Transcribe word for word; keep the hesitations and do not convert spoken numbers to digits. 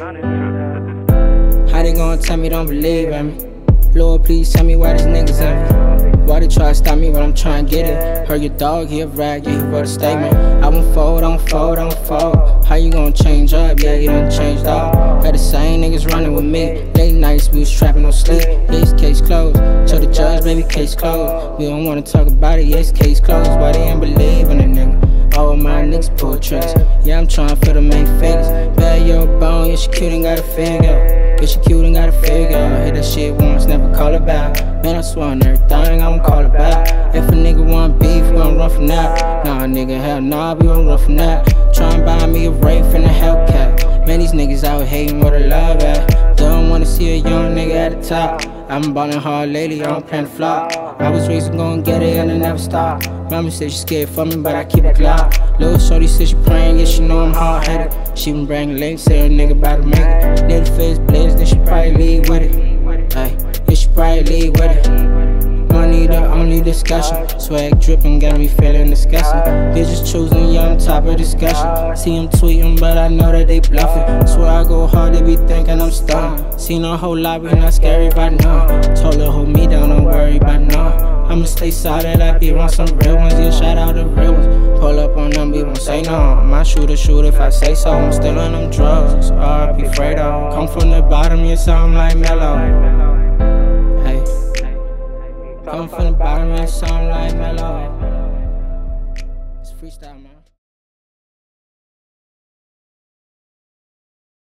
How they gon' tell me don't believe in me? Lord, please tell me why these niggas at me. Why they try to stop me when I'm trying to get it? Heard your dog, he a rag, yeah, he wrote a statement. I won't fold, don't fold, don't fold. How you gon' change up? Yeah, you done changed up. Got the same niggas running with me. Late nights, we was trapping, no sleep. This case closed. Told the judge, baby, case closed. We don't wanna talk about it, yes, case closed. Why they ain't believe in a nigga? All my niggas pull tricks. Yeah, I'm trying for the main figures. Bad yo bone, yeah, she cute and got a figure. Bitch, she cute and got a figure. Hit that shit once, never call her back. Man, I swear on everything, I don't call her back. If a nigga want beef, we gon' run from that. Nah, nigga, hell nah, we gon' run from that. Try and buy me a Wraith and a Hellcat. Man, these niggas out hating where the love at. Don't wanna see a young nigga at the top. I'm ballin' hard lately, I don't plan to flop. I was raised gon' get it and I never stop. Mama said she scared for me, but I keep a Glock. Lil' shorty said she praying, yeah, she know I'm hard-headed. She been bringing links, say a nigga bout to make it. Nigga face blitz, then she probably leave with it. Ay, yeah, she probably leave with it. Money the only discussion. Swag dripping, got me feeling disgusting. Bitches choosing, yeah, I'm top of discussion. See them tweeting, but I know that they bluffing. Swear I go hard, they be thinking I'm stunning. Seen a whole lot, but not scary by none. Told her, hold me down, don't worry about none. I'ma stay solid, I be around some real ones, yeah, shout out the real ones. Pull up on them, we won't say no. My shooter shoot if I say so. I'm still on them drugs, so R I P Fredo. Come from the bottom, yeah, sound like Melo. Hey, come from the bottom, yeah, sound like Melo. It's freestyle, man.